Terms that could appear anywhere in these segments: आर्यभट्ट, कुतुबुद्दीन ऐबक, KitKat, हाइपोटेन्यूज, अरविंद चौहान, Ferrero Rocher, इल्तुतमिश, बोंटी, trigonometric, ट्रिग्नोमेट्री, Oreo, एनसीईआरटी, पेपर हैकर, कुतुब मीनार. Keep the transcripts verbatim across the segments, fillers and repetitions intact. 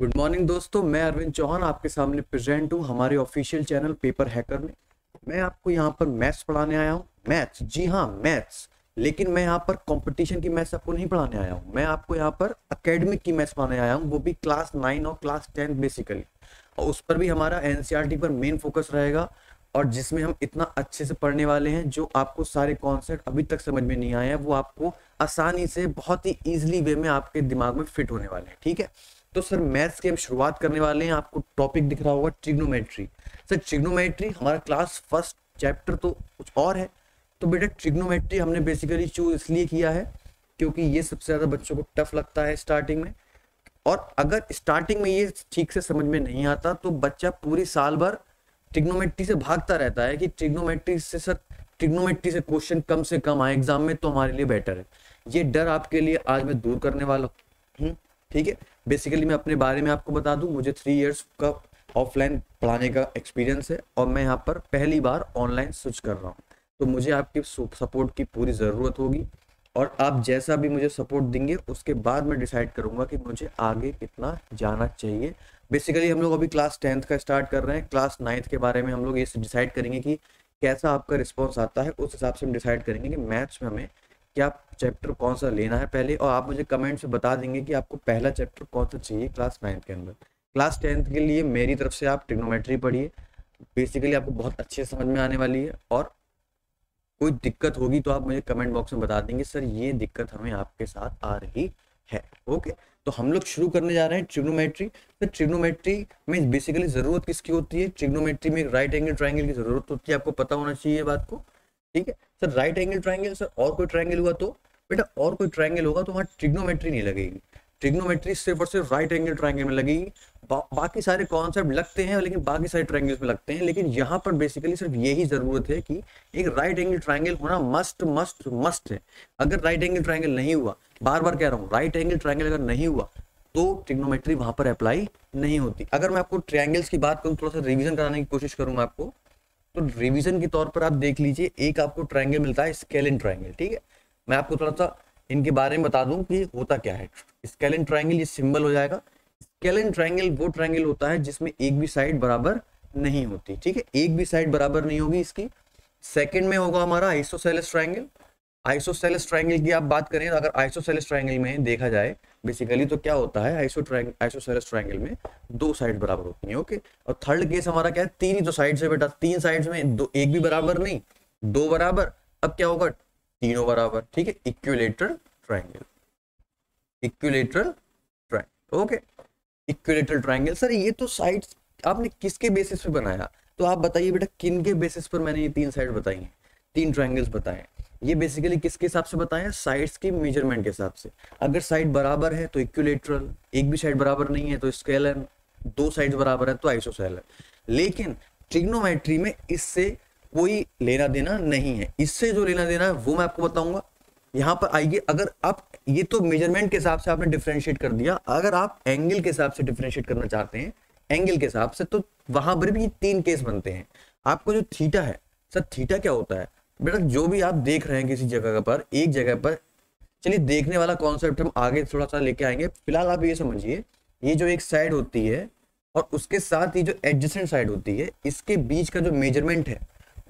Good morning दोस्तों, मैं अरविंद चौहान आपके सामने प्रेजेंट हूँ हमारे ऑफिशियल चैनल पेपर हैकर में। मैं आपको यहाँ पर मैथ्स पढ़ाने आया हूँ। मैथ्स, जी हाँ मैथ्स, लेकिन मैं यहाँ पर कंपटीशन की मैथ्स आपको नहीं पढ़ाने आया हूँ। मैं आपको यहाँ पर एकेडमिक की मैथ्स पढ़ाने आया हूँ, वो भी क्लास नाइन और क्लास टेंथ बेसिकली। और उस पर भी हमारा एनसीईआरटी पर मेन फोकस रहेगा और जिसमें हम इतना अच्छे से पढ़ने वाले हैं, जो आपको सारे कॉन्सेप्ट अभी तक समझ में नहीं आए हैं वो आपको आसानी से बहुत ही ईजिली वे में आपके दिमाग में फिट होने वाले हैं। ठीक है, तो सर मैथ्स की हम शुरुआत करने वाले हैं। आपको टॉपिक दिख रहा होगा ट्रिग्नोमेट्री। सर ट्रिग्नोमेट्री हमारा क्लास फर्स्ट चैप्टर तो कुछ और है, तो बेटा ट्रिग्नोमेट्री हमने बेसिकली चूज इसलिए किया है क्योंकि ये सबसे ज़्यादा बच्चों को टफ लगता है स्टार्टिंग में, और अगर स्टार्टिंग में ये ठीक से समझ में नहीं आता तो बच्चा पूरी साल भर ट्रिग्नोमेट्री से भागता रहता है कि ट्रिग्नोमेट्री से सर ट्रिग्नोमेट्री से क्वेश्चन कम से कम आए एग्जाम में तो हमारे लिए बेटर है। ये डर आपके लिए आज मैं दूर करने वाला हूँ। ठीक है, बेसिकली मैं अपने बारे में आपको बता दूं, मुझे थ्री इयर्स का ऑफलाइन पढ़ाने का एक्सपीरियंस है और मैं यहाँ पर पहली बार ऑनलाइन स्विच कर रहा हूँ, तो मुझे आपकी सपोर्ट की पूरी ज़रूरत होगी और आप जैसा भी मुझे सपोर्ट देंगे उसके बाद मैं डिसाइड करूँगा कि मुझे आगे कितना जाना चाहिए। बेसिकली हम लोग अभी क्लास टेंथ का स्टार्ट कर रहे हैं, क्लास नाइन्थ के बारे में हम लोग ये डिसाइड करेंगे कि कैसा आपका रिस्पॉन्स आता है, उस हिसाब से हम डिसाइड करेंगे कि मैथ्स में हमें क्या चैप्टर कौन सा लेना है पहले। और आप मुझे कमेंट्स में बता देंगे कि आपको पहला चैप्टर कौन सा चाहिए क्लास नाइन्थ के अंदर। क्लास टेंथ के लिए मेरी तरफ से आप ट्रिग्नोमेट्री पढ़िए, बेसिकली आपको बहुत अच्छे समझ में आने वाली है। और कोई दिक्कत होगी तो आप मुझे कमेंट बॉक्स में बता देंगे सर ये दिक्कत हमें आपके साथ आ रही है। ओके, तो हम लोग शुरू करने जा रहे हैं ट्रिग्नोमेट्री। तो ट्रिग्नोमेट्री में बेसिकली ज़रूरत किसकी होती है? ट्रिग्नोमेट्री में राइट एंगल ट्राइंगल की ज़रूरत होती है, आपको पता होना चाहिए बात को। ठीक है sir, right angle triangle, sir और कोई ट्राइंगल हुआ तो बेटा और कोई ट्राइंगल होगा तो वहाँ ट्रिग्नोमेट्री नहीं लगेगी। ट्रिग्नोमेट्री सिर्फ और सिर्फ राइट एंगल ट्राइंगल में लगेगी। बा, बाकी सारे कॉन्सेप्ट लगते हैं लेकिन बाकी सारे ट्राइंगल्स में लगते हैं, लेकिन यहाँ पर बेसिकली सिर्फ यही जरूरत है कि एक राइट एंगल ट्राइंगल होना मस्ट मस्ट मस्ट है। अगर राइट एंगल ट्राइंगल नहीं हुआ, बार बार कह रहा हूँ, राइट एंगल ट्राइंगल अगर नहीं हुआ तो ट्रिग्नोमेट्री वहाँ पर अप्लाई नहीं होती। अगर मैं आपको ट्राइंगल्स की बात करूँ, थोड़ा सा रिविजन कराने की कोशिश करूँगा आपको, तो रिवीजन के तौर पर आप देख लीजिए एक आपको ट्रायंगल मिलता है स्केलन ट्रायंगल। ठीक है, मैं आपको थोड़ा सा इनके बारे में बता दूं कि होता क्या है। स्केलन ट्रायंगल ये सिंबल हो जाएगा। स्केलन ट्रायंगल वो ट्रायंगल होता है जिसमें एक भी साइड बराबर नहीं होती। ठीक है, एक भी साइड बराबर नहीं होगी इसकी। सेकेंड में होगा हमारा आइसोसेलेस ट्रायंगल। आइसोसेलेस ट्रायंगल की आप बात करें, अगर आइसोसेलेस ट्रायंगल में देखा जाए बेसिकली तो क्या होता है, आइसो ट्रायंगल आइसोसेलेस ट्रायंगल में दो साइड बराबर होती है। ओके, और थर्ड केस हमारा क्या है, तीन ही तो साइड्स है बेटा, तीन साइड्स में दो एक भी बराबर नहीं, दो बराबर, अब क्या होगा तीनों बराबर। ठीक है, equilateral triangle, equilateral triangle. Okay, equilateral triangle sir ये तो साइड्स आपने किसके बेसिस पे बनाया, तो आप बताइए बेटा किन के बेसिस पर मैंने ये तीन साइड बताई है, तीन ट्रायंगल्स बताए, ये बेसिकली किसके हिसाब से बताएं, साइड्स की मेजरमेंट के हिसाब से। अगर साइड बराबर है तो इक्विलेटरल, एक भी साइड बराबर नहीं है तो स्केलन, दो साइड बराबर है तो आइसोसेलन। लेकिन ट्रिग्नोमेट्री में इससे कोई लेना देना नहीं है, इससे जो लेना देना है वो मैं आपको बताऊंगा। यहाँ पर आइए, अगर आप ये तो मेजरमेंट के हिसाब से आपने डिफ्रेंशिएट कर दिया, अगर आप एंगल के हिसाब से डिफ्रेंशिएट करना चाहते हैं एंगल के हिसाब से, तो वहां पर भी तीन केस बनते हैं। आपको जो थीटा है, सर थीटा क्या होता है बेटा, जो भी आप देख रहे हैं किसी जगह पर, एक जगह पर, चलिए देखने वाला कॉन्सेप्ट हम आगे थोड़ा सा लेके आएंगे। फिलहाल आप ये समझिए, ये जो एक साइड होती है और उसके साथ ये जो एडजेसेंट साइड होती है, इसके बीच का जो मेजरमेंट है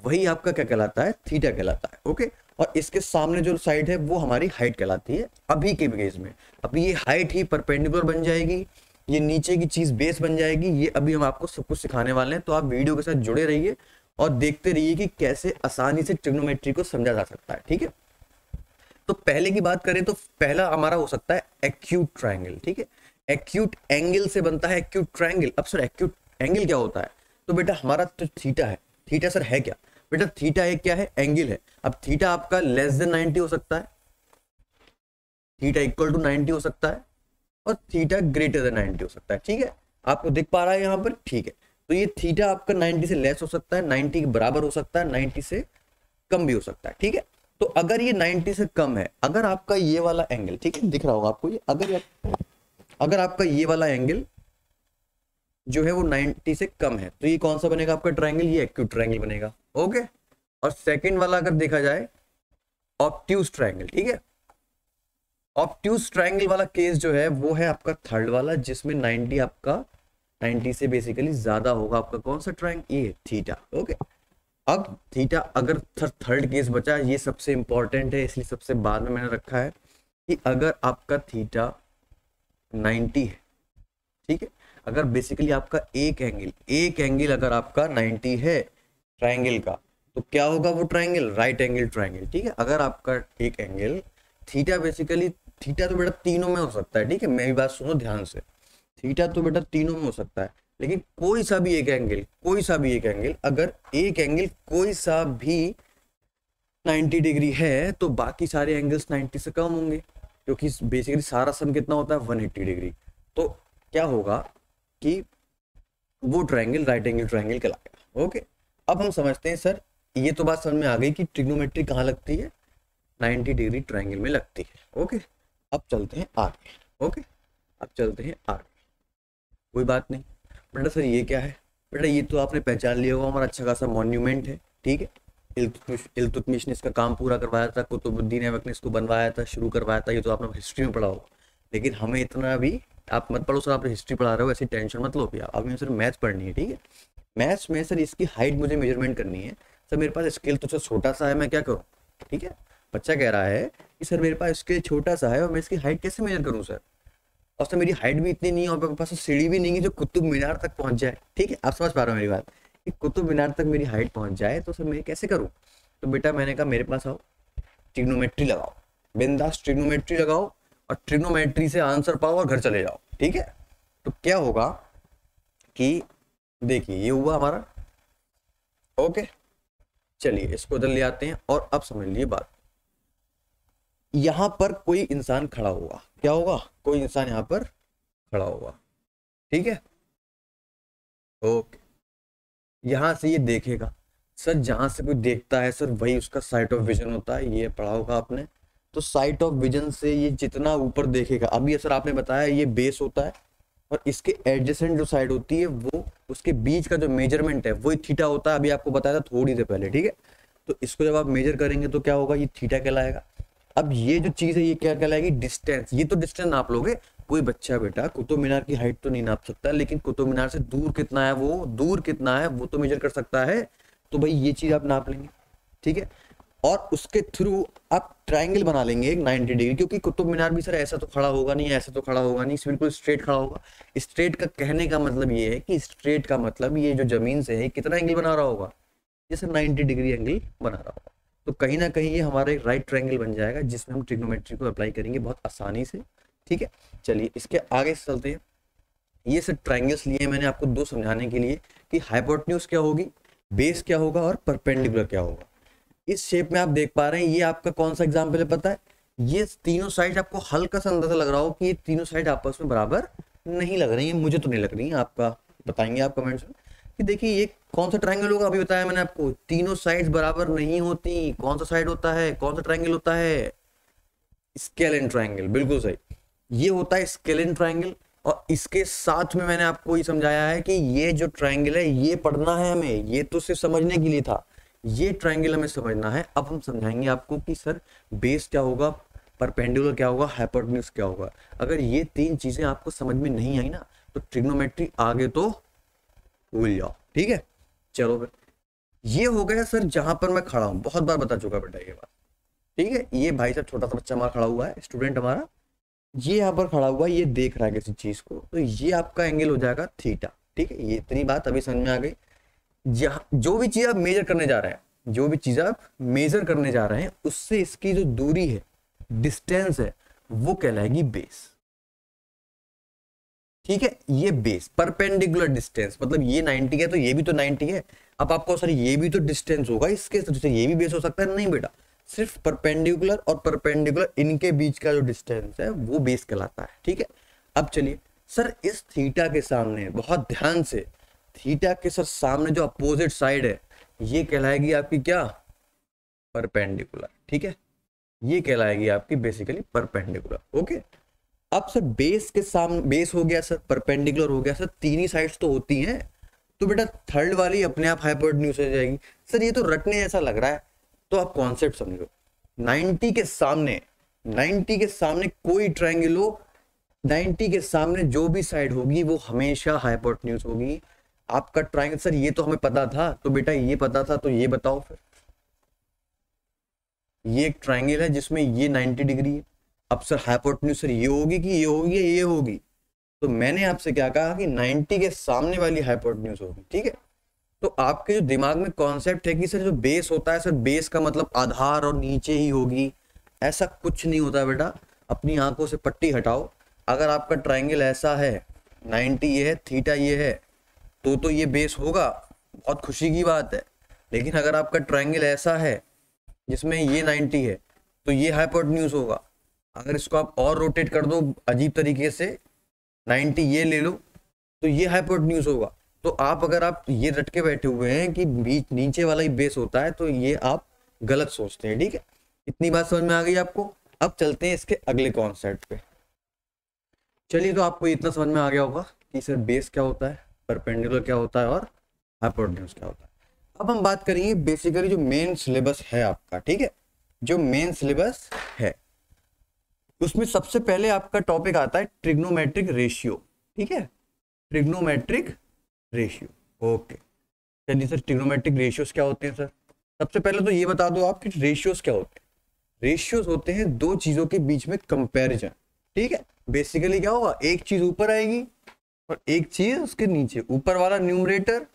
वही आपका क्या कहलाता है, थीटा कहलाता है। ओके, और इसके सामने जो साइड है वो हमारी हाइट कहलाती है। अभी के केस में अभी ये हाइट ही परपेंडिकुलर बन जाएगी, ये नीचे की चीज बेस बन जाएगी। ये अभी हम आपको सब कुछ सिखाने वाले हैं, तो आप वीडियो के साथ जुड़े रहिए और देखते रहिए कि कैसे आसानी से ट्रिग्नोमेट्री को समझा जा सकता है। ठीक है, तो पहले की बात करें तो पहला हमारा हो सकता है एक्यूट ट्रायंगल। ठीक है, एक्यूट एंगल से बनता है एक्यूट ट्रायंगल। अब सर एक्यूट एंगल क्या होता है, तो बेटा हमारा तो थीटा है। थीटा सर है क्या बेटा, थीटा एक क्या है, एंगल है। अब थीटा आपका लेस देन नाइन्टी हो सकता है, थीटा इक्वल टू नाइन्टी हो सकता है और थीटा ग्रेटर देन नाइन्टी हो सकता है। ठीक है, आपको दिख पा रहा है यहाँ पर। ठीक है, तो ये थीटा आपका नाइन्टी से लेस हो सकता है, नाइन्टी के बराबर हो सकता है, नाइन्टी से कम भी हो सकता है। ठीक है, तो अगर ये नाइन्टी से कम है, अगर आपका ये वाला एंगल, ठीक है दिख रहा होगा आपको ये, अगर अगर आपका ये वाला एंगल जो है वो नाइन्टी से कम है तो ये कौन सा बनेगा आपका ट्रायंगल, ये एक्यूट ट्रायंगल बनेगा। ओके, और सेकेंड वाला अगर देखा जाए ऑब्ट्यूज ट्रायंगल। ठीक है, ऑब्ट्यूज ट्रायंगल वाला केस जो है वो है आपका थर्ड वाला, जिसमें नाइन्टी आपका नाइन्टी से बेसिकली ज्यादा होगा आपका कौन सा ट्रायंगल, ये थीटा। ओके, अब थीटा अगर थर्ड केस बचा, ये सबसे इंपॉर्टेंट है इसलिए सबसे बाद में मैंने रखा है कि अगर आपका थीटा नाइन्टी है, ठीक है, अगर बेसिकली आपका एक एंगल एक एंगल अगर आपका नाइन्टी है ट्रायंगल का, तो क्या होगा वो ट्रायंगल, राइट एंगल ट्रायंगल, ठीक है। अगर आपका एक एंगल थीटा बेसिकली थीटा तो बेटा तीनों में हो सकता है, ठीक है, मेरी बात सुनो ध्यान से, थीटा तो बेटा तीनों में हो सकता है, लेकिन कोई सा भी एक एंगल कोई सा भी एक एंगल अगर एक एंगल कोई सा भी नाइन्टी डिग्री है तो बाकी सारे एंगल्स नाइन्टी से कम होंगे, क्योंकि बेसिकली सारा सम कितना होता है वन एट्टी डिग्री। तो क्या होगा कि वो ट्रायंगल राइट एंगल ट्रायंगल कहलाएगा। ओके, अब हम समझते हैं सर, ये तो बात समझ में आ गई कि ट्रिग्नोमेट्री कहाँ लगती है, नाइन्टी डिग्री ट्रायंगल में लगती है। ओके, अब चलते हैं आगे। ओके, अब चलते हैं आगे। कोई बात नहीं बेटा, सर ये क्या है बेटा, ये तो आपने पहचान लिया होगा, हमारा अच्छा खासा मॉन्यूमेंट है, ठीक है। इल्तुतमिश इल्तुतमिश ने इसका काम पूरा करवाया था, कुतुबुद्दीन ऐबक ने इसको बनवाया था, शुरू करवाया था, ये तो आपने हिस्ट्री में पढ़ा होगा। लेकिन हमें इतना भी आप मत पढ़ो सर, आप हिस्ट्री पढ़ा रहे हो, ऐसी टेंशन मत लो भैया, अभी सर मैथ्स पढ़नी है, ठीक है। मैथ्स में सर इसकी हाइट मुझे मेजरमेंट करनी है, सर मेरे पास स्केल तो सर छोटा सा है, मैं क्या करूँ, ठीक है। बच्चा कह रहा है कि सर मेरे पास स्केल छोटा सा है और मैं इसकी हाइट कैसे मेजर करूँ सर, और सर मेरी हाइट भी इतनी नहीं है और मेरे पास सीढ़ी भी नहीं है जो कुतुब मीनार तक पहुँच जाए, ठीक है। आप समझ पा रहे हो मेरी बात, कि कुतुब मीनार तक मेरी हाइट पहुंच जाए, तो सर मैं कैसे करूं। तो बेटा मैंने कहा मेरे पास आओ, ट्रिग्नोमेट्री लगाओ, बिंदास ट्रिग्नोमेट्री लगाओ और ट्रिग्नोमेट्री से आंसर पाओ और घर चले जाओ, ठीक है। तो क्या होगा कि देखिए ये हुआ हमारा, ओके चलिए इसको उधर ले आते हैं। और अब समझ लिए बात, यहाँ पर कोई इंसान खड़ा होगा, क्या होगा, कोई इंसान यहाँ पर खड़ा होगा, ठीक है। ओके, यहाँ से ये देखेगा सर, जहाँ से कोई देखता है सर वही उसका साइट ऑफ विजन होता है, ये पढ़ा होगा आपने। तो साइट ऑफ विजन से ये जितना ऊपर देखेगा, अभी सर आपने बताया ये बेस होता है और इसके एडजेसेंट जो साइड होती है वो उसके बीच का जो मेजरमेंट है वही थीटा होता है, अभी आपको बताया था थोड़ी देर पहले, ठीक है। तो इसको जब आप मेजर करेंगे तो क्या होगा, ये थीटा कहलाएगा। अब ये जो चीज़ है ये क्या कहलाएगी, डिस्टेंस, ये तो डिस्टेंस नाप लोगे। कोई बच्चा बेटा कुतुब मीनार की हाइट तो नहीं नाप सकता, लेकिन कुतुब मीनार से दूर कितना है वो दूर कितना है वो तो मेजर कर सकता है, तो भाई ये चीज़ आप नाप लेंगे, ठीक है। और उसके थ्रू आप ट्रायंगल बना लेंगे एक नाइन्टी डिग्री, क्योंकि कुतुब मीनार भी सर ऐसा तो खड़ा होगा नहीं, ऐसा तो खड़ा होगा नहीं, बिल्कुल स्ट्रेट खड़ा होगा। स्ट्रेट का कहने का मतलब ये है कि स्ट्रेट का मतलब ये जो जमीन से है कितना एंगल बना रहा होगा, ये सर नाइन्टी डिग्री एंगल बना रहा होगा। तो कहीं ना कहीं ये हमारा एक राइट ट्रायंगल बन जाएगा, जिसमें हम ट्रिग्नोमेट्री को अप्लाई करेंगे बहुत आसानी से, ठीक है। चलिए इसके आगे चलते हैं। ये सब ट्रायंगल्स लिए मैंने आपको दो समझाने के लिए कि हाइपोटेन्यूज क्या होगी, बेस क्या होगा और परपेंडिकुलर क्या होगा। इस शेप में आप देख पा रहे हैं, ये आपका कौन सा एग्जाम्पल है पता है, ये तीनों साइड आपको हल्का सा अंदाजा लग रहा हो कि ये तीनों साइड आपस में बराबर नहीं लग रही है, मुझे तो नहीं लग रही है, आपका बताएंगे आप कमेंट्स में कि देखिए ये कौन सा ट्रायंगल होगा। अभी बताया मैंने आपको तीनों साइड्स बराबर नहीं होती, कौन सा साइड होता है, कौन सा ट्रायंगल होता है, स्केलन ट्रायंगल, बिल्कुल सही, ये होता है स्केलन ट्रायंगल। और इसके साथ में मैंने आपको ये समझाया है कि ये जो ट्रायंगल है ये पढ़ना है हमें, ये तो सिर्फ समझने के लिए था, ये ट्रायंगल हमें समझना है। अब हम समझाएंगे आपको कि सर बेस क्या होगा, परपेंडिकुलर क्या होगा, हाइपोटेन्यूज क्या होगा। अगर ये तीन चीजें आपको समझ में नहीं आई ना तो ट्रिग्नोमेट्री आगे तो भूल जाओ, ठीक है। चलो फिर ये हो गया सर जहां पर मैं खड़ा हूँ, बहुत बार बता चुका बेटा ये बात, ठीक है। ये भाई साहब छोटा सा बच्चा हमारा खड़ा हुआ है, स्टूडेंट हमारा ये यहाँ पर खड़ा हुआ है, ये देख रहा है किसी चीज को, तो ये आपका एंगल हो जाएगा थीटा, ठीक है। ये इतनी बात अभी समझ में आ गई। जहाँ जो भी चीज आप मेजर करने जा रहे हैं जो भी चीज आप मेजर करने जा रहे हैं उससे इसकी जो दूरी है, डिस्टेंस है, वो कहलाएगी बेस, ठीक है। ये बेस परपेंडिकुलर डिस्टेंस, मतलब ये नाइन्टी है तो ये भी तो नाइन्टी है। अब आपको सर ये भी तो डिस्टेंस होगा, इसके तो ये भी बेस हो सकता है, नहीं बेटा, सिर्फ परपेंडिकुलर और परपेंडिकुलर इनके बीच का जो डिस्टेंस है वो बेस कहलाता है, ठीक है। अब चलिए सर इस थीटा के सामने बहुत ध्यान से, थीटा के सर सामने जो अपोजिट साइड है ये कहलाएगी आपकी क्या, परपेंडिकुलर, ठीक है। ये कहलाएगी आपकी बेसिकली परपेंडिकुलर, ओके। अब सर बेस के सामने बेस हो गया सर, परपेंडिकुलर हो गया सर, तीन ही साइड्स तो होती हैं, तो बेटा थर्ड वाली अपने आप हाइपोटेन्यूज हो जाएगी। सर ये तो रटने जैसा लग रहा है, तो आप कॉन्सेप्ट समझो, नाइन्टी के सामने नाइन्टी के सामने कोई ट्रायंगल हो, नाइन्टी के सामने जो भी साइड होगी वो हमेशा हाइपोटेन्यूज होगी। आपका ट्रायंगल सर ये तो हमें पता था, तो बेटा ये पता था तो ये बताओ फिर। ये एक ट्रायंगल है जिसमें ये नाइन्टी डिग्री है। अब सर हाइपोटेन्यूज सर ये होगी कि ये होगी या ये होगी, तो मैंने आपसे क्या कहा कि नाइन्टी के सामने वाली हाइपोटेन्यूज होगी। ठीक है, तो आपके जो दिमाग में कॉन्सेप्ट है कि सर जो बेस होता है, सर बेस का मतलब आधार और नीचे ही होगी, ऐसा कुछ नहीं होता बेटा। अपनी आंखों से पट्टी हटाओ। अगर आपका ट्रायंगल ऐसा है, नाइन्टी ये है, थीटा ये है, तो तो ये बेस होगा, बहुत खुशी की बात है। लेकिन अगर आपका ट्रायंगल ऐसा है जिसमें ये नाइन्टी है तो ये हाइपोटेन्यूज होगा। अगर इसको आप और रोटेट कर दो अजीब तरीके से, नाइन्टी ये ले लो तो ये हाइपोटेन्यूज होगा। तो आप अगर आप ये रट के बैठे हुए हैं कि बीच नीचे वाला ही बेस होता है, तो ये आप गलत सोचते हैं। ठीक है, इतनी बात समझ में आ गई आपको। अब चलते हैं इसके अगले कॉन्सेप्ट पे। चलिए, तो आपको इतना समझ में आ गया होगा कि सर बेस क्या होता है, परपेंडिकुलर क्या होता है और हाइपोटेन्यूज क्या होता है। अब हम बात करेंगे बेसिकली जो मेन सिलेबस है आपका। ठीक है, जो मेन सिलेबस है उसमें सबसे पहले आपका टॉपिक आता है ट्रिग्नोमेट्रिक रेशियो। ठीक है, ट्रिग्नोमेट्रिक रेशियो। ओके, चलिए सर ट्रिग्नोमेट्रिक रेशियोज क्या होते हैं? सर सबसे पहले तो ये बता दो आप कि रेशियोज क्या होते हैं। रेशियोज होते हैं दो चीजों के बीच में कंपैरिजन। ठीक है, बेसिकली क्या होगा, एक चीज ऊपर आएगी और एक चीज उसके नीचे। ऊपर वाला न्यूमरेटर,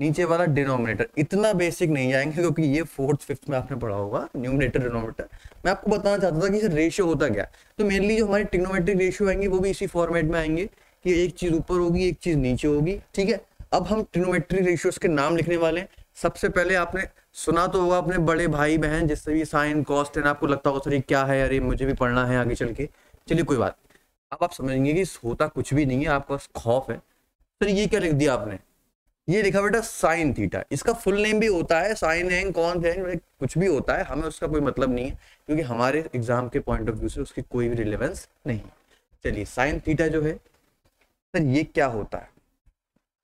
नीचे वाला डिनोमिनेटर। इतना बेसिक नहीं जाएंगे क्योंकि ये फोर्थ फिफ्थ में आपने पढ़ा होगा, न्यूमरेटर डिनोमिनेटर। मैं आपको बताना चाहता था कि सर रेशियो होता क्या। तो मेनली जो हमारे ट्रिग्नोमेट्रिक रेशियो आएंगे वो भी इसी फॉर्मेट में आएंगे कि एक चीज ऊपर होगी, एक चीज नीचे होगी। ठीक है, अब हम ट्रिग्नोमेट्रिक रेशियोज के नाम लिखने वाले हैं। सबसे पहले आपने सुना तो होगा अपने बड़े भाई बहन, जिससे भी साइन कॉस्ट है, आपको लगता होगा सर ये क्या है, अरे मुझे भी पढ़ना है आगे चल के। चलिए कोई बात, अब आप समझेंगे कि होता कुछ भी नहीं है, आपका खौफ है। सर ये क्या लिख दिया आपने? ये लिखा बेटा साइन थीटा। इसका फुल नेम भी होता है साइन हैंग, कॉन हैंग, कुछ भी होता है, हमें उसका कोई मतलब नहीं है क्योंकि हमारे एग्जाम के पॉइंट ऑफ व्यू से उसकी कोई भी रिलेवेंस नहीं। चलिए, साइन थीटा जो है सर ये क्या होता है?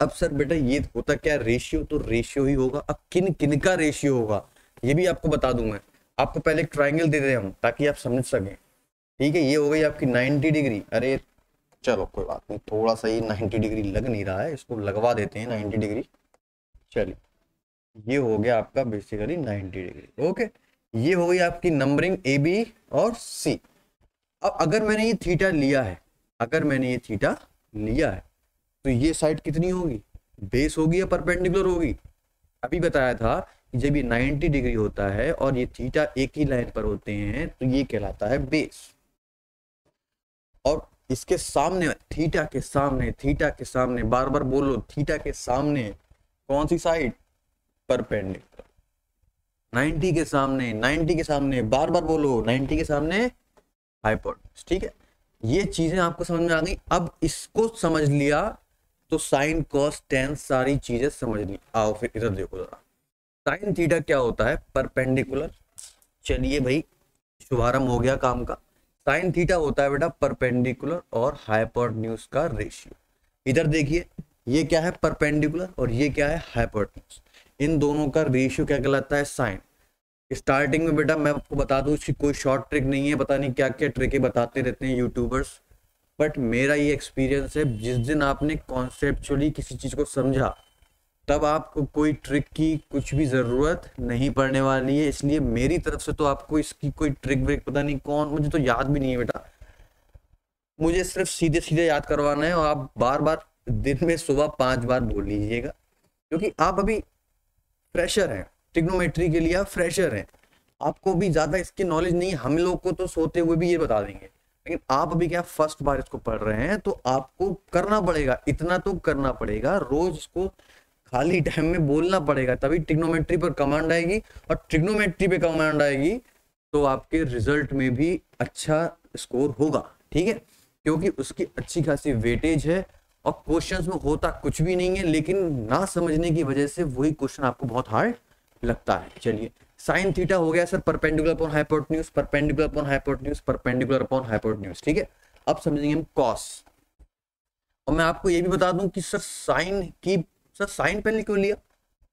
अब सर बेटा ये होता क्या, रेशियो, तो रेशियो ही होगा। अब किन किन का रेशियो होगा ये भी आपको बता दूं मैं। आपको पहले एक ट्राइंगल दे रहे हम ताकि आप समझ सकें। ठीक है, ये हो गई आपकी नाइन्टी डिग्री। अरे चलो कोई बात नहीं, थोड़ा सा ये नाइन्टी डिग्री लग नहीं रहा है, इसको लगवा देते हैं नाइन्टी डिग्री। चलिए, ये हो गया आपका बेसिकली नाइन्टी डिग्री। ओके, ये हो गई आपकी नंबरिंग ए बी और सी। अब अगर मैंने ये थीटा लिया है, अगर मैंने ये थीटा लिया है तो ये साइड कितनी होगी, बेस होगी या परपेंडिकुलर होगी? अभी बताया था कि जब ये नाइन्टी डिग्री होता है और ये थीटा एक ही लाइन पर होते हैं तो ये कहलाता है बेस। और इसके सामने थीटा के सामने थीटा के सामने बार बार बोलो, थीटा के सामने कौन सी साइड, परपेंडिकुलर। नाइन्टी के सामने नाइन्टी के सामने बार बार बोलो, नाइन्टी के सामने हाइपोटेन्यूज। ठीक है, ये चीजें आपको समझ में आ गई। अब इसको समझ लिया तो साइन कॉस टेन सारी चीजें समझ ली। आओ फिर इधर देखो जरा, साइन थीटा क्या होता है, परपेंडिकुलर। चलिए भाई, शुभारंभ हो गया काम का। साइन थीटा होता है बेटा परपेंडिकुलर और हाइपोटेन्यूज का रेशियो। इधर देखिए, ये क्या है, परपेंडिकुलर, और ये क्या है, हाइपोटेन्यूज। इन दोनों का रेशियो क्या कहलाता है, साइन। स्टार्टिंग में बेटा मैं आपको बता दूं इसकी कोई शॉर्ट ट्रिक नहीं है, पता नहीं क्या क्या ट्रिकें बताते रहते हैं यूट्यूबर्स, बट मेरा ये एक्सपीरियंस है, जिस दिन आपने कॉन्सेप्चुअली किसी चीज को समझा तब आपको कोई ट्रिक की कुछ भी ज़रूरत नहीं पड़ने वाली है। इसलिए मेरी तरफ से तो आपको इसकी कोई ट्रिक व्रिक पता नहीं कौन, मुझे तो याद भी नहीं है बेटा, मुझे सिर्फ सीधे सीधे याद करवाना है। और आप बार बार दिन में सुबह पांच बार बोल लीजिएगा क्योंकि आप अभी फ्रेशर हैं, ट्रिग्नोमेट्री के लिए आप फ्रेशर हैं, आपको भी ज़्यादा इसकी नॉलेज नहीं है। हम लोग को तो सोते हुए भी ये बता देंगे, लेकिन आप अभी क्या फर्स्ट बार इसको पढ़ रहे हैं, तो आपको करना पड़ेगा, इतना तो करना पड़ेगा, रोज इसको खाली टाइम में बोलना पड़ेगा, तभी ट्रिग्नोमेट्री पर कमांड आएगी। और ट्रिग्नोमेट्री पे कमांड आएगी तो आपके रिजल्ट में भी अच्छा स्कोर होगा। ठीक है, क्योंकि उसकी अच्छी खासी वेटेज है और क्वेश्चंस में होता कुछ भी नहीं है, लेकिन ना समझने की वजह से वही क्वेश्चन आपको बहुत हार्ड लगता है। चलिए, साइन थीटा हो गया sir perpendicular upon हाइपोटेन्यूज, perpendicular upon हाइपोटेन्यूज, perpendicular upon हाइपोटेन्यूज। ठीक है, अब समझेंगे हम कॉस। और मैं आपको ये भी बता दूं कि सर साइन की, सर साइन पहले क्यों लिया,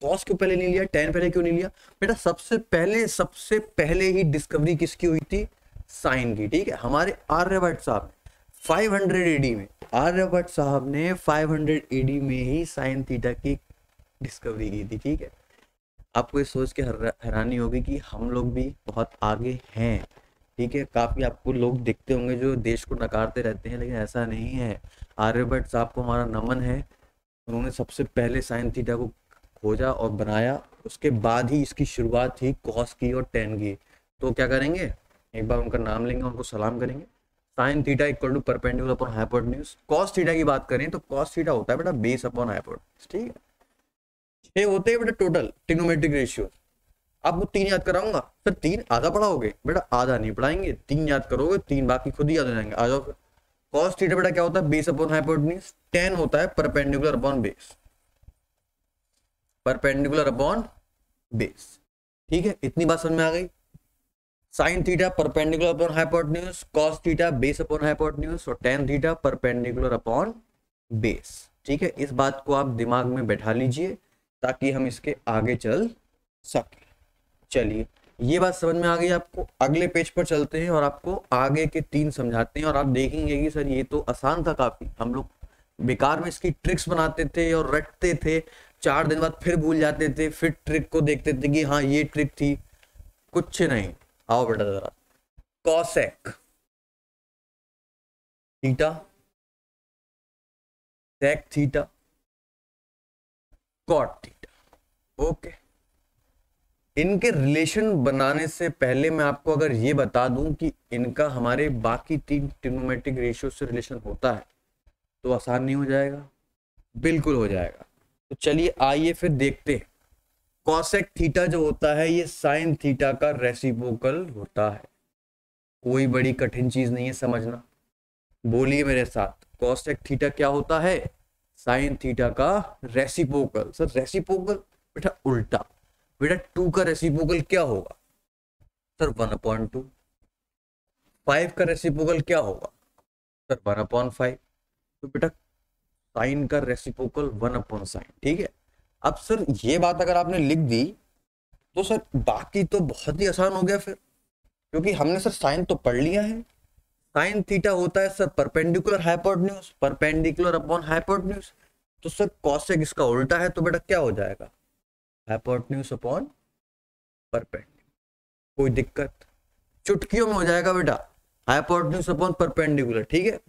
कॉस क्यों पहले नहीं लिया, टेन पहले क्यों नहीं लिया? बेटा सबसे पहले सबसे पहले ही डिस्कवरी किसकी हुई थी, साइन की। ठीक है, हमारे आर्यभट्ट साहब पाँच सौ ए डी में आर्यभट्ट साहब ने पाँच सौ ए डी में ही साइन थीटा की डिस्कवरी की थी। ठीक है, आपको ये सोच के हर, हैरानी होगी कि हम लोग भी बहुत आगे हैं। ठीक है, काफ़ी आपको लोग दिखते होंगे जो देश को नकारते रहते हैं, लेकिन ऐसा नहीं है। आर्यभट्ट साहब को हमारा नमन है, उन्होंने सबसे पहले साइन थीटा को खोजा और बनाया, उसके बाद ही इसकी शुरुआत थी कॉस की और टेन की। तो क्या करेंगे, एक बार उनका नाम लेंगे, उनको सलाम करेंगे। Sine theta equal to perpendicular upon हाइपोटेन्यूज। Cos theta की बात करें तो कॉस थीटा होता है बेटा बेस अपॉन हाइपोटेन्यूज। ठीक है, ये होते हैं बेटा टोटल ट्रिग्नोमेट्रिक रेशियो। आपको तीन याद कराऊंगा। सर तीन आधा पढ़ाओगे बेटा, आधा नहीं पढ़ाएंगे, तीन याद करोगे, तीन बाकी खुद ही याद हो जाएंगे। आ जाओ फिर। कॉस थीटा बेटा क्या होता है, बेस अपॉन हाइपोटेन्यूज। टेन होता है perpendicular upon base, perpendicular upon base. ठीक है, इतनी बात समझ में आ गई। Sine theta perpendicular upon हाइपोटेन्यूज, cos theta base upon हाइपोटेन्यूज और tan theta perpendicular upon base. ठीक है, इस बात को आप दिमाग में बैठा लीजिए ताकि हम इसके आगे चल सकें। चलिए, ये बात समझ में आ गई आपको। अगले पेज पर चलते हैं और आपको आगे के तीन समझाते हैं। और आप देखेंगे कि सर ये तो आसान था काफ़ी, हम लोग बेकार में इसकी ट्रिक्स बनाते थे और रटते थे, चार दिन बाद फिर भूल जाते थे, फिर ट्रिक को देखते थे कि हाँ ये ट्रिक थी। कुछ नहीं, आओ बेटा जरा। Cosec theta, sec theta, cot theta, okay. इनके रिलेशन बनाने से पहले मैं आपको अगर ये बता दूं कि इनका हमारे बाकी तीन ट्रिग्नोमेट्रिक रेशियो से रिलेशन होता है तो आसान नहीं हो जाएगा? बिल्कुल हो जाएगा। तो चलिए आइए फिर देखते हैं। कॉसेक थीटा जो होता है ये साइन थीटा का रेसिप्रोकल होता है। कोई बड़ी कठिन चीज नहीं है समझना, बोलिए मेरे साथ। कॉसेक थीटा क्या होता है, साइन थीटा का रेसिप्रोकल। सर रेसिप्रोकल बेटा उल्टा, बेटा टू का रेसिप्रोकल क्या होगा, sir one upon two. Five का रेसिप्रोकल क्या होगा, सर वन अपॉइंट फाइव। तो बेटा साइन का रेसिप्रोकल वन अपॉइंट साइन। ठीक है, अब सर ये बात अगर आपने लिख दी तो सर बाकी तो बहुत ही आसान हो गया फिर, क्योंकि हमने सर साइन तो पढ़ लिया है। साइन थीटा होता है sir perpendicular हाइपोटेन्यूज, perpendicular upon हाइपोटेन्यूज। तो सर कॉसेक इसका उल्टा है, तो बेटा क्या हो जाएगा, हाइपोटेन्यूज अपॉन परपेंडिकुलर। कोई दिक्कत, चुटकियों में हो जाएगा बेटा, हाइपोटेन्यूज अपॉन परपेंडिकुलर। ठीक है,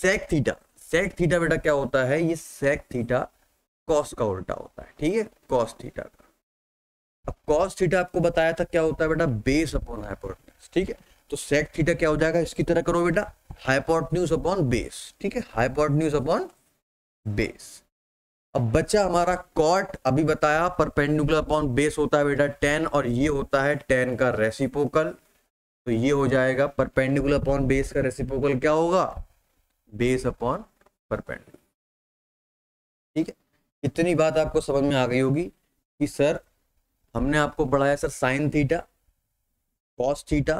सेक थीटा, सेक थीटा बेटा क्या होता है, ये सेक थीटा कॉस का उल्टा होता है। ठीक है, कॉस थीटा का। अब कॉस थीटा आपको बताया था क्या होता है बेटा, बेस अपॉन हाइपोटेन्यूज। ठीक है, तो सेक थीटा क्या हो जाएगा, इसकी तरह करो बेटा, हाइपोटेन्यूज अपॉन बेस। ठीक है, हाइपोटेन्यूज अपॉन बेस। अब बच्चा हमारा कॉट, अभी बताया परपेंडिकुलर अपॉन बेस होता है बेटा टेन, और ये होता है टेन का रेसिप्रोकल। तो ये हो जाएगा परपेंडिकुलर अपॉन बेस का रेसिप्रोकल क्या होगा, बेस अपॉन परपेंडिकुलर। ठीक है, इतनी बात आपको समझ में आ गई होगी कि सर हमने आपको पढ़ाया sir sine theta, cos theta,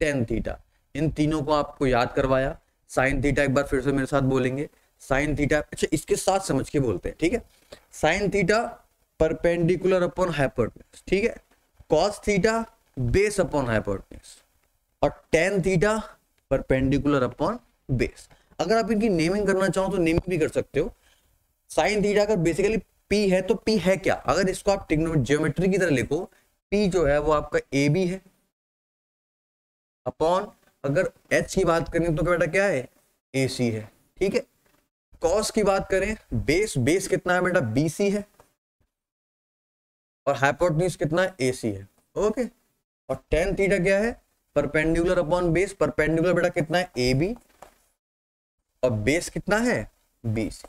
tan theta, इन तीनों को आपको याद करवाया। साइन थीटा एक बार फिर से मेरे साथ बोलेंगे, साइन थीटा। अच्छा, इसके साथ समझ के बोलते हैं। ठीक है, sine theta perpendicular upon हाइपोटेन्यूज। ठीक है, cos theta base upon हाइपोटेन्यूज और tan theta perpendicular upon base. अगर आप इनकी नेमिंग करना चाहो तो नेमिंग भी कर सकते हो। साइन थीटा अगर बेसिकली पी है तो पी है क्या, अगर इसको आप जियोमेट्री की तरह लिखो, पी जो है वो आपका ए बी है अपॉन, अगर एच की बात करें तो बेटा क्या है, एसी है। ठीक है, कॉस की बात करें, बेस बेस कितना है बेटा, बीसी है और हाइपोटेन्यूज कितना है, एसी है। ओके, और टेन थीटा क्या है, परपेंडिकुलर अपॉन बेस, परपेंडिकुलर बेटा कितना है, एबी और बेस कितना है, बीसी।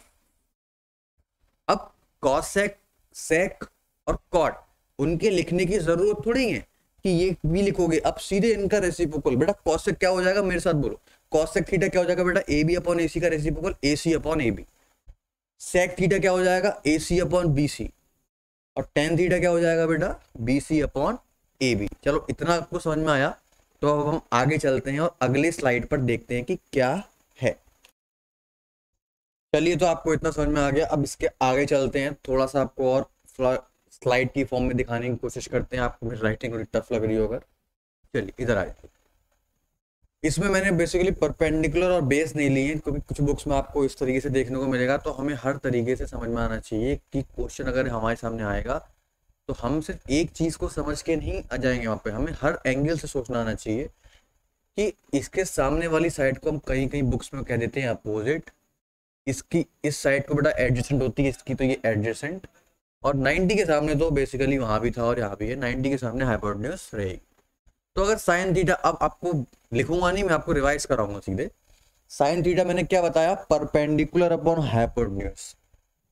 अब कॉसेक, सेक और कॉट, उनके लिखने की जरूरत थोड़ी है कि ये भी लिखोगे। अब सीधे इनका रेसिप्रोकल बेटा, कॉसेक क्या हो जाएगा मेरे साथ बोलो, कॉसेक थीटा क्या हो जाएगा बेटा, A B upon A C का reciprocal, A C upon A B. Sec theta क्या हो जाएगा, ए सी अपॉन बी सी और टेन थीटा क्या हो जाएगा बेटा, B C upon A B. चलो, इतना आपको समझ में आया। तो अब हम आगे चलते हैं और अगले स्लाइड पर देखते हैं कि क्या है। चलिए, तो आपको इतना समझ में आ गया। अब इसके आगे चलते हैं, थोड़ा सा आपको और स्लाइड की फॉर्म में दिखाने की कोशिश करते हैं। आपको राइटिंग थोड़ी टफ लग रही होगा, चलिए इधर आ जाइए। इसमें मैंने बेसिकली परपेंडिकुलर और बेस नहीं लिए हैं, क्योंकि कुछ बुक्स में आपको इस तरीके से देखने को मिलेगा। तो हमें हर तरीके से समझ में आना चाहिए कि क्वेश्चन अगर हमारे सामने आएगा तो हम सिर्फ एक चीज को समझ के नहीं आ जाएंगे वहाँ पे, हमें हर एंगल से सोचना आना चाहिए कि इसके सामने वाली साइड को हम कहीं कहीं बुक्स में कह देते हैं अपोजिट, इसकी इस साइड को बेटा एडजेसेंट होती है, इसकी तो ये एडजेसेंट, और नाइन्टी के सामने तो बेसिकली वहाँ भी था और यहाँ भी है, नाइन्टी के सामने हाइपोटेन्यूज रहेगी। तो अगर साइन थीटा, अब आपको लिखूंगा नहीं, मैं आपको रिवाइज कराऊंगा सीधे। साइन थीटा मैंने क्या बताया, परपेंडिकुलर अपॉन हाइपोटेन्यूज।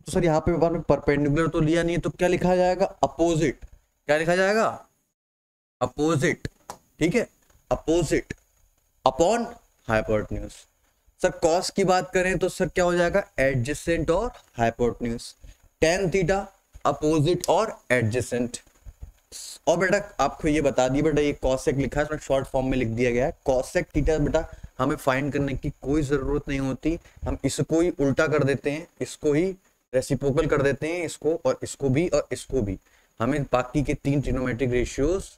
तो सर यहाँ पे मैंने परपेंडिकुलर तो लिया नहीं है, तो क्या लिखा जाएगा, अपोजिट। क्या लिखा जाएगा, अपोजिट, ठीक है, opposite upon हाइपोटेन्यूज। Sir cos की बात करें तो सर क्या हो जाएगा, एडजेसेंट और हाइपोटेन्यूज। टेन थीटा अपोजिट और एडजेसेंट। और बेटा आपको ये बता दिए, बेटा ये कॉसेक लिखा है, शॉर्ट फॉर्म में लिख दिया गया है। कॉसेक थीटा बेटा हमें फाइंड करने की कोई जरूरत नहीं होती, हम इसको ही उल्टा कर देते हैं, इसको ही रेसिप्रोकल कर देते हैं, इसको और इसको भी और इसको भी, हमें बाकी के तीन ट्रिग्नोमेट्रिक रेशियोज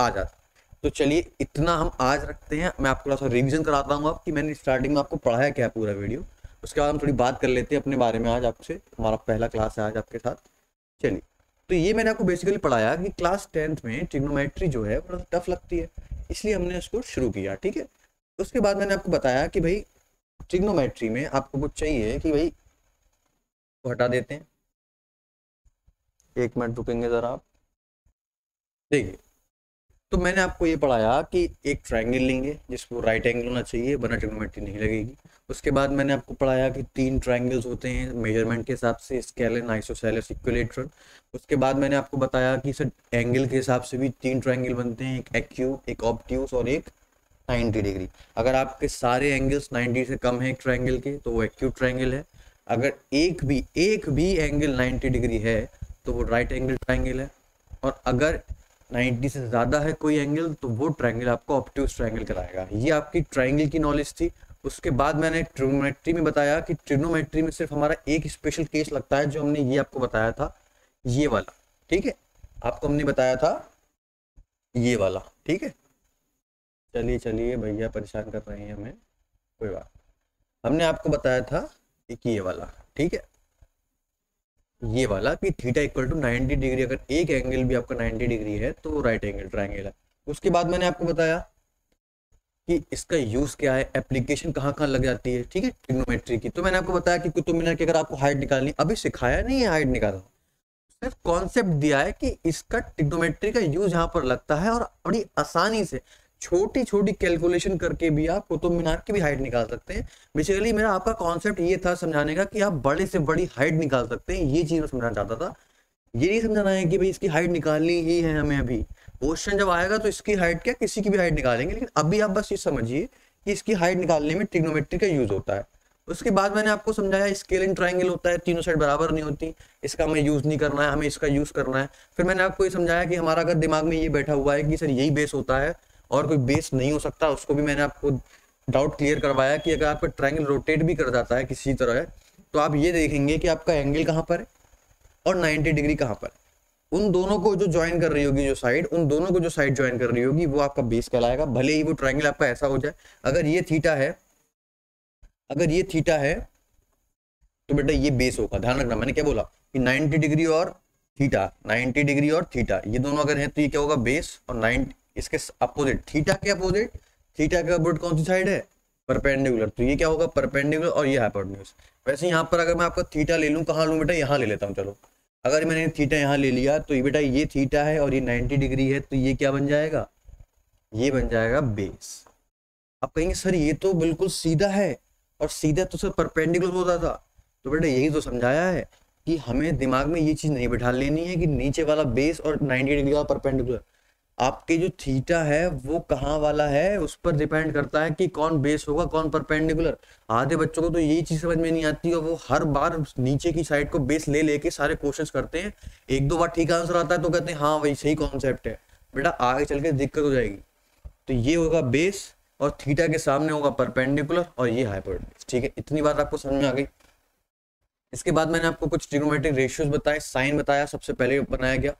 आ जाते। तो चलिए इतना हम आज रखते हैं। मैं आपको थोड़ा सा रिविजन कराता हूँ आप, कि मैंने स्टार्टिंग में आपको पढ़ाया क्या पूरा वीडियो, उसके बाद हम थोड़ी बात कर लेते हैं अपने बारे में। आज आपसे हमारा पहला क्लास है आज आपके साथ। चलिए, तो ये मैंने आपको बेसिकली पढ़ाया कि क्लास टेंथ में ट्रिग्नोमेट्री जो है बड़ा टफ लगती है, इसलिए हमने उसको शुरू किया, ठीक है। उसके बाद मैंने आपको बताया कि भाई ट्रिग्नोमेट्री में आपको कुछ चाहिए कि भाई हटा देते हैं, एक मिनट रुकेंगे जरा आप देखिए। तो मैंने आपको ये पढ़ाया कि एक ट्राइंगल लेंगे जिसको राइट एंगल होना चाहिए वरना ट्रिग्नोमेट्री नहीं लगेगी। उसके बाद मैंने आपको पढ़ाया कि तीन ट्राइंगल्स होते हैं मेजरमेंट के हिसाब से, स्केलन, आइसोसेलेस, इक्विलेटरल। उसके बाद मैंने आपको बताया कि सर एंगल के हिसाब से भी तीन ट्राइंगल बनते हैं, एक एक्यूट, एक ऑब्ट्यूज और एक नाइन्टी डिग्री। अगर आपके सारे एंगल्स नाइन्टी से कम है एक ट्राइंगल के तो वो एक्यूट ट्राइंगल है, अगर एक भी एक भी एंगल नाइन्टी डिग्री है तो वो राइट एंगल ट्राइंगल है, और अगर नाइन्टी से ज़्यादा है कोई एंगल तो वो ट्राइंगल आपको ऑब्ट्यूज ट्राइंगल कराएगा। ये आपकी ट्राइंगल की नॉलेज थी। उसके बाद मैंने ट्रिग्नोमेट्री में बताया कि ट्रिग्नोमेट्री में सिर्फ हमारा एक स्पेशल केस लगता है जो हमने ये आपको बताया था, ये वाला, ठीक है, आपको हमने बताया था ये वाला, ठीक है। चलिए चलिए भैया परेशान कर रहे हैं हमें, कोई बात, हमने आपको बताया था एक ये वाला, ठीक है, ये वाला कि theta equal to ninety degree, अगर एक एंगल भी आपका नाइन्टी डिग्री है तो राइट एंगल ट्राइंगल है। उसके बाद मैंने आपको बताया कि इसका यूज क्या है, एप्लीकेशन कहाँ कहाँ लग जाती है, ठीक है, ट्रिग्नोमेट्री की। तो मैंने आपको बताया कि कुतुब मीनार की अगर आपको हाइट निकालनी, अभी सिखाया नहीं है हाइट निकालना, सिर्फ कॉन्सेप्ट दिया है कि इसका ट्रिग्नोमेट्री का यूज यहाँ पर लगता है, और बड़ी आसानी से छोटी छोटी कैलकुलेशन करके भी आप कुतुब मीनार की भी हाइट निकाल सकते हैं। बेसिकली मेरा आपका कॉन्सेप्ट ये था समझाने का कि आप बड़े से बड़ी हाइट निकाल सकते हैं, ये चीज मैं समझाना चाहता था। ये नहीं समझाना है कि भाई इसकी हाइट निकालनी ही है हमें, अभी क्वेश्चन जब आएगा तो इसकी हाइट क्या किसी की भी हाइट निकालेंगे, लेकिन अभी आप बस ये समझिए कि इसकी हाइट निकालने में ट्रिग्नोमेट्री का यूज होता है। उसके बाद मैंने आपको समझाया स्केलन ट्राइंगल होता है, तीनों साइड बराबर नहीं होती, इसका हमें यूज नहीं करना है, हमें इसका यूज करना है। फिर मैंने आपको ये समझाया कि हमारा अगर दिमाग में ये बैठा हुआ है कि सर यही बेस होता है और कोई बेस नहीं हो सकता, उसको भी मैंने आपको डाउट क्लियर करवाया कि अगर आपका ट्राइंगल रोटेट भी कर जाता है किसी तरह है, तो आप ये देखेंगे कि आपका एंगल कहाँ पर है और नाइन्टी डिग्री कहाँ पर है। उन दोनों को जो ज्वाइन कर रही होगी जो साइड, उन दोनों को जो साइड ज्वाइन कर रही होगी वो आपका बेस कहलाएगा, भले ही वो ट्राइंगल आपका ऐसा हो जाए। अगर ये थीटा है, अगर ये थीटा है तो बेटा ये बेस होगा, ध्यान रखना। मैंने क्या बोला कि नाइन्टी डिग्री और थीटा, नाइन्टी डिग्री और थीटा, ये दोनों अगर है तो ये क्या होगा, बेस, और नाइन्टी इसके अपोजिट, थीटा के अपोजिट, थीटा के अपोजिट कौन सी साइड है, परपेंडिकुलर, तो ये क्या होगा, परपेंडिकुलर, और ये हाइपोटेन्यूज। वैसे यहाँ पर अगर मैं आपका थीटा ले लूँ, कहाँ लूँ बेटा, यहाँ ले लेता हूँ, चलो। अगर मैंने थीटा यहाँ ले लिया तो ये बेटा ये थीटा है और ये नाइन्टी डिग्री है, तो ये क्या बन जाएगा, ये बन जाएगा बेस। आप कहेंगे सर ये तो बिल्कुल सीधा है और सीधा तो सर परपेंडिकुलर होता था, तो बेटा यही तो समझाया है कि हमें दिमाग में ये चीज़ नहीं बैठा लेनी है कि नीचे वाला बेस और नाइन्टी डिग्री वाला परपेंडिकुलर। आपके जो थीटा है वो कहाँ वाला है उस पर डिपेंड करता है कि कौन बेस होगा कौन परपेंडिकुलर। आधे बच्चों को तो यही चीज समझ में नहीं आती और वो हर बार नीचे की साइड को बेस ले लेके सारे क्वेश्चंस करते हैं, एक दो बार ठीक आंसर आता है तो कहते हैं हाँ वही सही कॉन्सेप्ट है, बेटा आगे चल के दिक्कत हो जाएगी। तो ये होगा बेस और थीटा के सामने होगा परपेंडिकुलर और ये हाइपोटेन्यूज, ठीक है। इतनी बात आपको समझ में आ गई। इसके बाद मैंने आपको कुछ ट्रिग्नोमेट्रिक रेशियोज बताए, साइन बताया सबसे पहले बनाया गया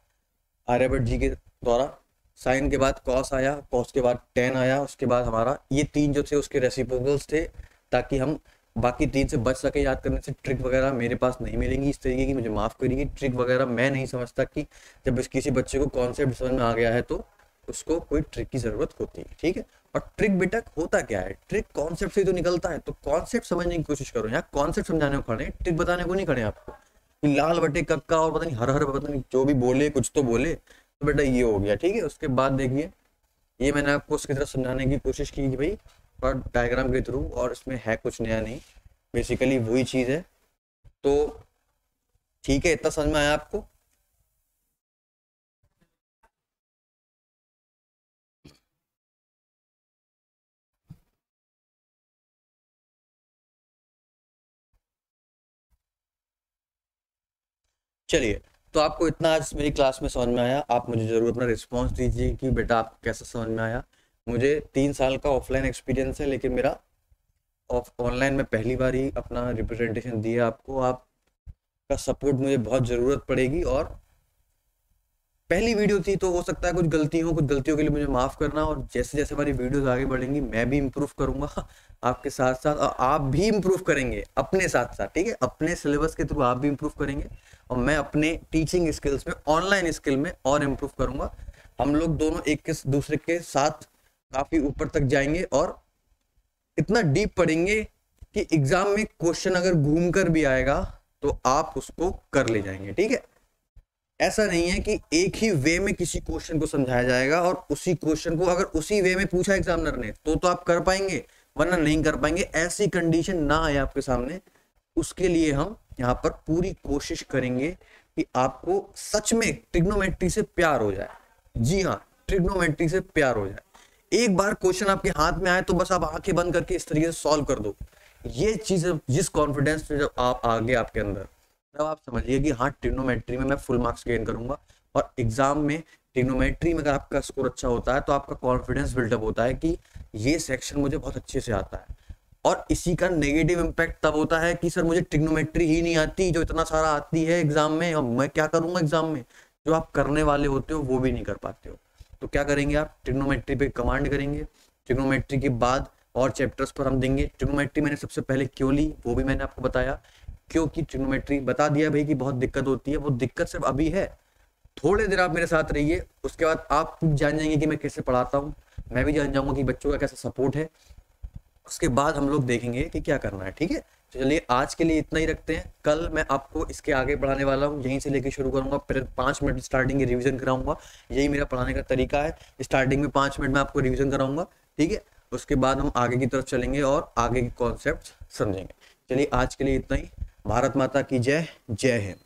आर्यभट्ट जी के द्वारा, साइन के बाद कॉस आया, कॉस के बाद टेन आया, उसके बाद हमारा ये तीन जो थे उसके रेसिप्रोकल्स थे, ताकि हम बाकी तीन से बच सके। याद करने से ट्रिक वगैरह मेरे पास नहीं मिलेंगी इस तरीके की, मुझे माफ़ करिए। ट्रिक वगैरह मैं नहीं समझता कि जब इस किसी बच्चे को कॉन्सेप्ट समझ में आ गया है तो उसको कोई ट्रिक की ज़रूरत होती है, ठीक है। और ट्रिक बेटा होता क्या है, ट्रिक कॉन्सेप्ट से तो निकलता है, तो कॉन्सेप्ट समझने की कोशिश करो। यहाँ कॉन्सेप्ट समझाने को खड़े हैं, ट्रिक बताने को नहीं खड़े आपको। लाल बटे कक्का और पता नहीं हर हर पता नहीं जो भी बोले, कुछ तो बोले। तो बेटा ये हो गया, ठीक है। उसके बाद देखिए, ये मैंने आपको उसकी तरफ समझाने की कोशिश की कि भाई और डायग्राम के थ्रू, और इसमें है कुछ नया नहीं, बेसिकली वही चीज़ है। तो ठीक है, इतना समझ में आया आपको? चलिए, तो आपको इतना आज मेरी क्लास में समझ में आया। आप मुझे ज़रूर अपना रिस्पॉन्स दीजिए कि बेटा आपको कैसा समझ में आया। मुझे तीन साल का ऑफलाइन एक्सपीरियंस है, लेकिन मेरा ऑफ ऑनलाइन में पहली बार ही अपना रिप्रेजेंटेशन दिया आपको। आपका सपोर्ट मुझे बहुत ज़रूरत पड़ेगी, और पहली वीडियो थी तो हो सकता है कुछ गलती हो, कुछ गलतियों के लिए मुझे माफ़ करना। और जैसे जैसे हमारी वीडियोज़ आगे बढ़ेंगी मैं भी इम्प्रूव करूँगा आपके साथ साथ, और आप भी इम्प्रूव करेंगे अपने साथ साथ, ठीक है। अपने सिलेबस के थ्रू आप भी इम्प्रूव करेंगे, और मैं अपने टीचिंग स्किल्स में, ऑनलाइन स्किल में और इम्प्रूव करूँगा। हम लोग दोनों एक के दूसरे के साथ काफी ऊपर तक जाएंगे, और इतना डीप पढ़ेंगे कि एग्जाम में क्वेश्चन अगर घूम कर भी आएगा तो आप उसको कर ले जाएंगे, ठीक है। ऐसा नहीं है कि एक ही वे में किसी क्वेश्चन को समझाया जाएगा, और उसी क्वेश्चन को अगर उसी वे में पूछा एग्जामिनर ने तो तो आप कर पाएंगे, वरना नहीं कर पाएंगे। ऐसी कंडीशन ना आए आपके सामने, उसके लिए हम यहाँ पर पूरी कोशिश करेंगे कि आपको सच में ट्रिग्नोमेट्री से प्यार हो जाए। जी हाँ, ट्रिग्नोमेट्री से प्यार हो जाए। एक बार क्वेश्चन आपके हाथ में आए तो बस आप आंखें बंद करके इस तरीके से सॉल्व कर दो। ये चीज जिस कॉन्फिडेंस में जब आप आगे आपके अंदर, तब आप समझिए कि हाँ, ट्रिग्नोमेट्री में मैं फुल मार्क्स गेन करूंगा। और एग्जाम में ट्रिग्नोमेट्री में अगर आपका स्कोर अच्छा होता है तो आपका कॉन्फिडेंस बिल्डअप होता है कि ये सेक्शन मुझे बहुत अच्छे से आता है। और इसी का नेगेटिव इम्पैक्ट तब होता है कि सर मुझे ट्रिग्नोमेट्री ही नहीं आती जो इतना सारा आती है एग्जाम में, और मैं क्या करूंगा एग्जाम में। जो आप करने वाले होते हो वो भी नहीं कर पाते हो। तो क्या करेंगे आप, ट्रिग्नोमेट्री पे कमांड करेंगे। ट्रिग्नोमेट्री के बाद और चैप्टर्स पर हम देंगे। ट्रिग्नोमेट्री मैंने सबसे पहले क्यों ली वो भी मैंने आपको बताया, क्योंकि ट्रिग्नोमेट्री बता दिया भाई कि बहुत दिक्कत होती है। वो दिक्कत सिर्फ अभी है, थोड़े देर आप मेरे साथ रहिए, उसके बाद आप जान जाएंगे कि मैं कैसे पढ़ाता हूँ, मैं भी जान जाऊँगा कि बच्चों का कैसा सपोर्ट है। उसके बाद हम लोग देखेंगे कि क्या करना है, ठीक है। चलिए, आज के लिए इतना ही रखते हैं। कल मैं आपको इसके आगे पढ़ाने वाला हूँ, यहीं से लेके शुरू करूँगा। फिर पाँच मिनट स्टार्टिंग में रिवीजन कराऊंगा, यही मेरा पढ़ाने का तरीका है। स्टार्टिंग में पाँच मिनट में आपको रिवीजन कराऊंगा, ठीक है। उसके बाद हम आगे की तरफ चलेंगे और आगे के कॉन्सेप्ट समझेंगे। चलिए, आज के लिए इतना ही। भारत माता की जय, जय हिंद।